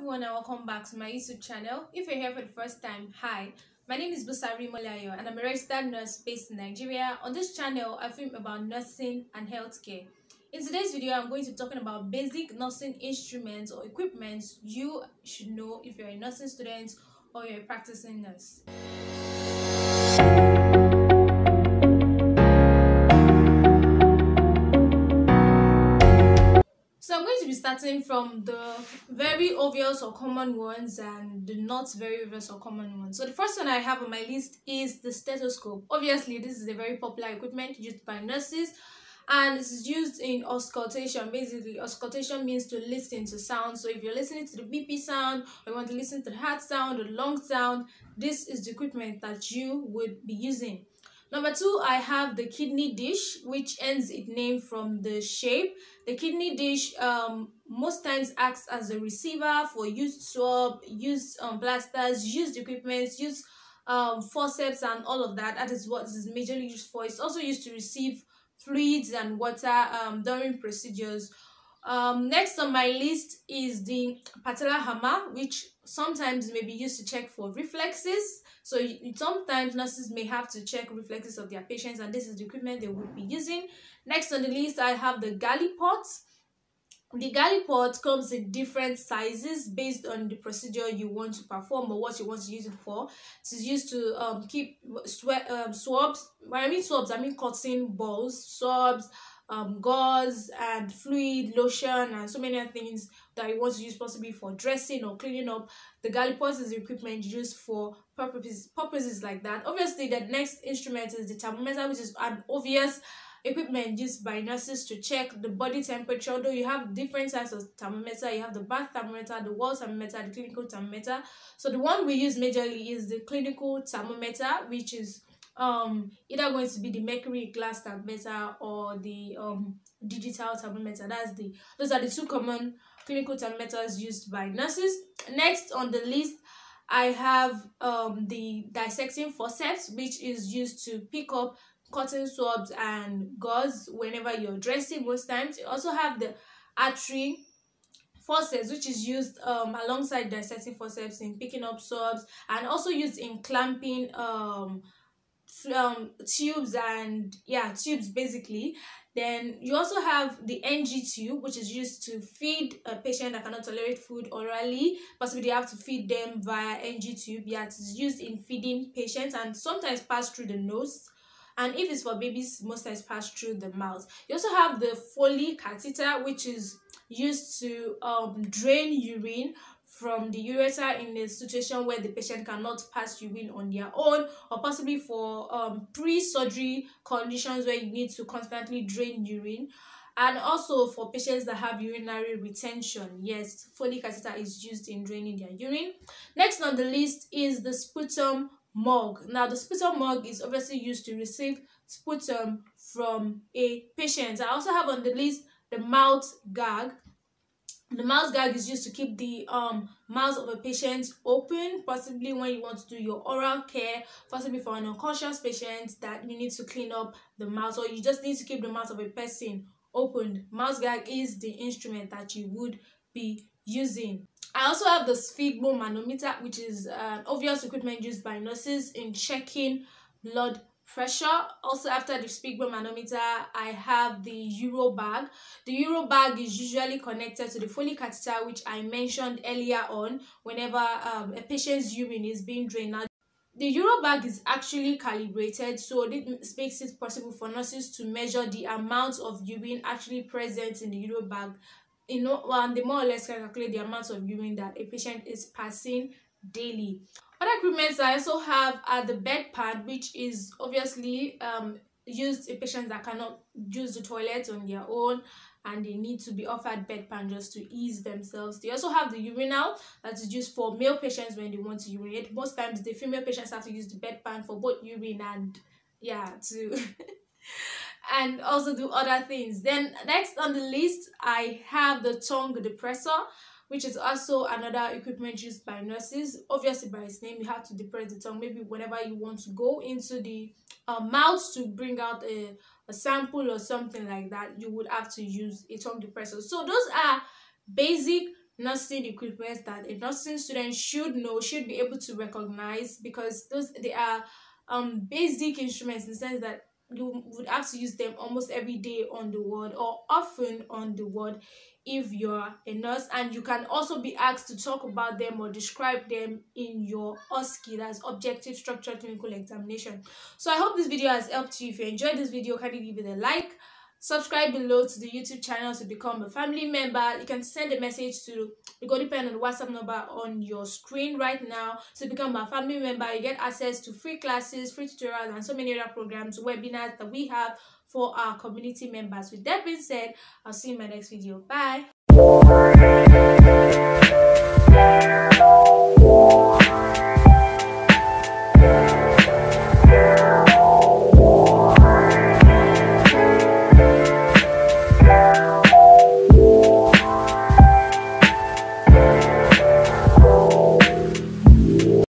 everyone and welcome back to my YouTube channel. If you're here for the first time, hi, my name is Busari Molayo and I'm a registered nurse based in Nigeria. On this channel, I film about nursing and healthcare. In today's video, I'm going to be talking about basic nursing instruments or equipment you should know if you're a nursing student or you're a practicing nurse. So I'm going to be starting from the very obvious or common ones and the not very obvious or common ones. So the first one I have on my list is the stethoscope. Obviously, this is a very popular equipment used by nurses and this is used in auscultation. Basically, auscultation means to listen to sound. So if you're listening to the BP sound or you want to listen to the heart sound or the lung sound, this is the equipment that you would be using. Number two, I have the kidney dish, which earns its name from the shape. The kidney dish most times acts as a receiver for used swab, used blasters, used equipment, used forceps and all of that. That is what this is majorly used for. It's also used to receive fluids and water during procedures. Next on my list is the Patella hammer, which sometimes may be used to check for reflexes. So sometimes nurses may have to check reflexes of their patients, and this is the equipment they would be using. Next on the list, I have the Gallipot. The Gallipot comes in different sizes based on the procedure you want to perform or what you want to use it for. It is used to keep swabs. When I mean swabs, I mean cotton balls, swabs, gauze and fluid, lotion and so many other things that you want to use possibly for dressing or cleaning up. The Gallipot is equipment used for purposes like that. Obviously, the next instrument is the thermometer, which is an obvious equipment used by nurses to check the body temperature, though you have different types of thermometer. You have the bath thermometer, the wall thermometer, the clinical thermometer. So the one we use majorly is the clinical thermometer, which is either going to be the mercury glass thermometer or the digital thermometer. Those are the two common clinical thermometers used by nurses. Next on the list, I have the dissecting forceps, which is used to pick up cotton swabs and gauze whenever you're dressing most times. You also have the artery forceps, which is used alongside dissecting forceps in picking up swabs and also used in clamping tubes and tubes basically. Then you also have the NG tube, which is used to feed a patient that cannot tolerate food orally. Possibly they have to feed them via NG tube. It's used in feeding patients and sometimes pass through the nose. And if it's for babies, most times pass through the mouth. You also have the Foley catheter, which is used to drain urine from the ureter in a situation where the patient cannot pass urine on their own, or possibly for pre-surgery conditions where you need to constantly drain urine, and also for patients that have urinary retention. Yes, Foley catheter is used in draining their urine. Next on the list is the sputum mug. Now, the sputum mug is obviously used to receive sputum from a patient. I also have on the list the mouth gag. The mouth gag is used to keep the mouth of a patient open, possibly when you want to do your oral care, possibly for an unconscious patient that you need to clean up the mouth, or you just need to keep the mouth of a person open. Mouth gag is the instrument that you would be using. I also have the sphygmomanometer, which is an obvious equipment used by nurses in checking blood pressure. Also, after the sphygmomanometer, I have the Euro bag. The Euro bag is usually connected to the Foley catheter, which I mentioned earlier on, whenever a patient's urine is being drained. Now, the Euro bag is actually calibrated, so this makes it possible for nurses to measure the amount of urine actually present in the Euro bag. And they more or less calculate the amount of urine that a patient is passing daily. Other equipments I also have are the bed pan, which is obviously used in patients that cannot use the toilet on their own and they need to be offered bed pan just to ease themselves. They also have the urinal that is used for male patients when they want to urinate. Most times the female patients have to use the bed pan for both urine and and also do other things. Then next on the list, I have the tongue depressor, which is also another equipment used by nurses. Obviously, by its name, you have to depress the tongue. Maybe whenever you want to go into the mouth to bring out a sample or something like that, you would have to use a tongue depressor. So those are basic nursing equipment that a nursing student should know, should be able to recognize, because those, they are basic instruments in the sense that you would have to use them almost every day on the ward, or often on the ward if you're a nurse. And you can also be asked to talk about them or describe them in your OSCE, that's objective structural clinical examination. So I hope this video has helped you. If you enjoyed this video, kindly give it a like. Subscribe below to the YouTube channel to become a family member. You can send a message to the Gallipot pen on the WhatsApp number on your screen right now to become a family member. You get access to free classes, free tutorials, and so many other programs, webinars that we have for our community members. With that being said, I'll see you in my next video. Bye.